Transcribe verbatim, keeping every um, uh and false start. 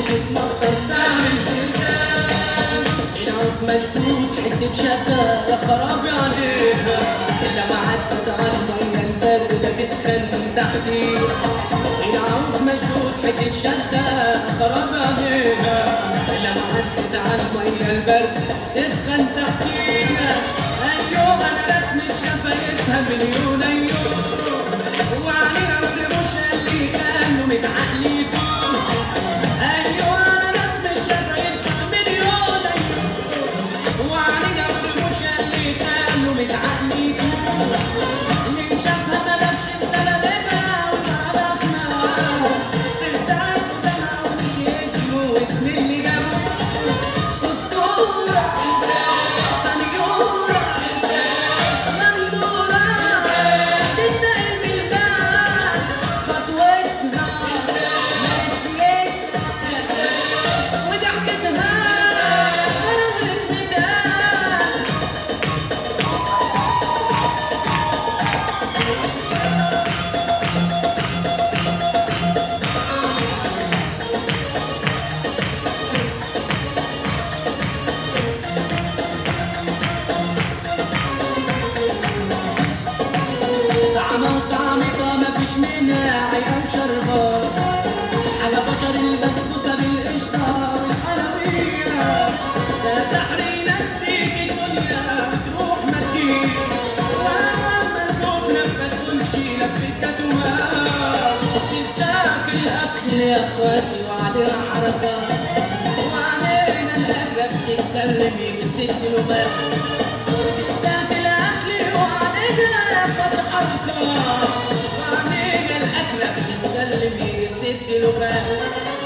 بتتنطط تعمل زلزال، العود مشدود حتة شدة يا خرابي عليها، إلا ما عدت على المية الباردة تسخن من تحتيها، العود مشدود حتة شدة يا خرابي عليها، إلا ما عدت على المية الباردة تسخن تحتيها، أيوه أنا رسمة شفايفها مليون أيوه يا اخواتي وعلينا الحركه وعلينا الاكله بتتكلمي يا ستي نوبات بتاكل اكلي وعلينا بتحركه وعلينا الاكله بتتكلمي يا ستي نوبات.